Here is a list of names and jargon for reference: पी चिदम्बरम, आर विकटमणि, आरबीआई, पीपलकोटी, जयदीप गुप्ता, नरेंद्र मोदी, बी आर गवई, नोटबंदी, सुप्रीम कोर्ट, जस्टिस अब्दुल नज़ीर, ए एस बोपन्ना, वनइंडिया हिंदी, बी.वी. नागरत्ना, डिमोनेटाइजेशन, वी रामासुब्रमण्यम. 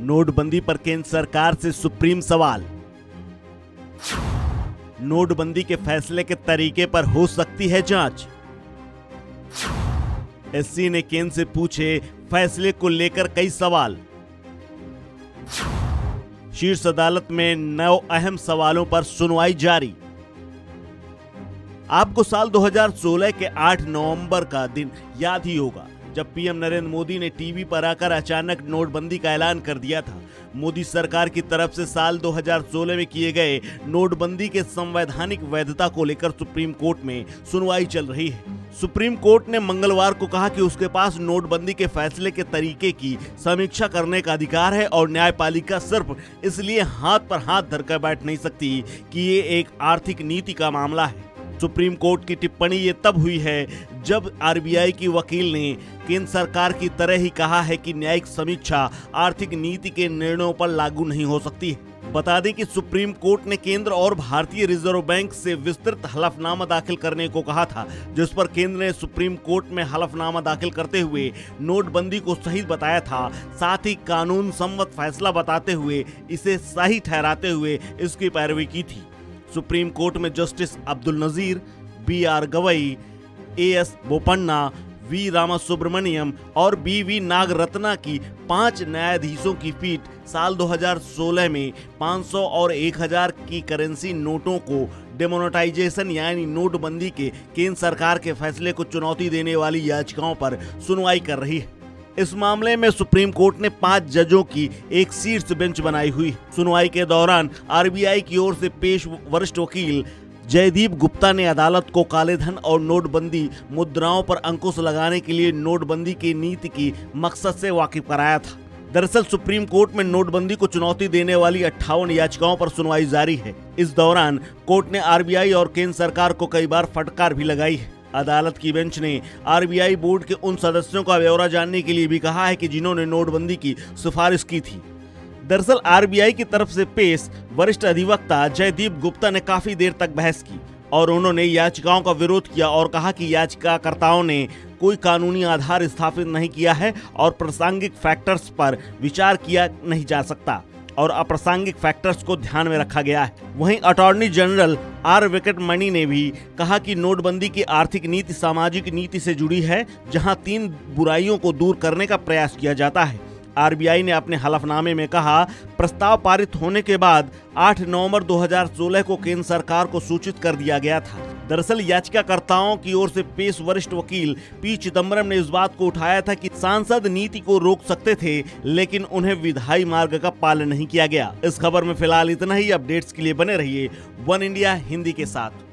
नोटबंदी पर केंद्र सरकार से सुप्रीम सवाल। नोटबंदी के फैसले के तरीके पर हो सकती है जांच। एससी ने केंद्र से पूछे फैसले को लेकर कई सवाल। शीर्ष अदालत में 9 अहम सवालों पर सुनवाई जारी। आपको साल 2016 के 8 नवंबर का दिन याद ही होगा, जब पीएम नरेंद्र मोदी ने टीवी पर आकर अचानक नोटबंदी का ऐलान कर दिया था। मोदी सरकार की तरफ से साल 2016 में किए गए नोटबंदी के संवैधानिक वैधता को लेकर सुप्रीम कोर्ट में सुनवाई चल रही है। सुप्रीम कोर्ट ने मंगलवार को कहा कि उसके पास नोटबंदी के फैसले के तरीके की समीक्षा करने का अधिकार है और न्यायपालिका सिर्फ इसलिए हाथ पर हाथ धरकर बैठ नहीं सकती कि ये एक आर्थिक नीति का मामला है। सुप्रीम कोर्ट की टिप्पणी ये तब हुई है जब आरबीआई की वकील ने केंद्र सरकार की तरह ही कहा है कि न्यायिक समीक्षा आर्थिक नीति के निर्णयों पर लागू नहीं हो सकती है। बता दें कि सुप्रीम कोर्ट ने केंद्र और भारतीय रिजर्व बैंक से विस्तृत हलफनामा दाखिल करने को कहा था, जिस पर केंद्र ने सुप्रीम कोर्ट में हलफनामा दाखिल करते हुए नोटबंदी को सही बताया था। साथ ही कानून सम्मत फैसला बताते हुए इसे सही ठहराते हुए इसकी पैरवी की थी। सुप्रीम कोर्ट में जस्टिस अब्दुल नज़ीर, बी आर गवई, ए एस बोपन्ना, वी रामासुब्रमण्यम और बी.वी. नागरत्ना की 5 न्यायाधीशों की पीठ साल 2016 में 500 और 1000 की करेंसी नोटों को डिमोनेटाइजेशन यानी नोटबंदी के केंद्र सरकार के फैसले को चुनौती देने वाली याचिकाओं पर सुनवाई कर रही है। इस मामले में सुप्रीम कोर्ट ने 5 जजों की एक शीर्ष बेंच बनाई हुई। सुनवाई के दौरान आरबीआई की ओर से पेश वरिष्ठ वकील जयदीप गुप्ता ने अदालत को कालेधन और नोटबंदी मुद्राओं पर अंकुश लगाने के लिए नोटबंदी की नीति की मकसद से वाकिफ कराया था। दरअसल सुप्रीम कोर्ट में नोटबंदी को चुनौती देने वाली 58 याचिकाओं पर सुनवाई जारी है। इस दौरान कोर्ट ने आरबीआई और केंद्र सरकार को कई बार फटकार भी लगाई है। अदालत की बेंच ने आरबीआई बोर्ड के उन सदस्यों का ब्यौरा जानने के लिए भी कहा है कि जिन्होंने नोटबंदी की सिफारिश की थी। दरअसल आरबीआई की तरफ से पेश वरिष्ठ अधिवक्ता जयदीप गुप्ता ने काफी देर तक बहस की और उन्होंने याचिकाओं का विरोध किया और कहा कि याचिकाकर्ताओं ने कोई कानूनी आधार स्थापित नहीं किया है और प्रासंगिक फैक्टर्स पर विचार किया नहीं जा सकता और अप्रासंगिक फैक्टर्स को ध्यान में रखा गया है। वहीं अटॉर्नी जनरल आर विकटमणि ने भी कहा कि नोटबंदी की आर्थिक नीति सामाजिक नीति से जुड़ी है, जहां 3 बुराइयों को दूर करने का प्रयास किया जाता है। आरबीआई ने अपने हलफनामे में कहा, प्रस्ताव पारित होने के बाद 8 नवंबर 2016 को केंद्र सरकार को सूचित कर दिया गया था। दरअसल याचिकाकर्ताओं की ओर से पेश वरिष्ठ वकील पी चिदम्बरम ने इस बात को उठाया था कि सांसद नीति को रोक सकते थे, लेकिन उन्हें विधायी मार्ग का पालन नहीं किया गया। इस खबर में फिलहाल इतना ही। अपडेट्स के लिए बने रहिए वनइंडिया हिंदी के साथ।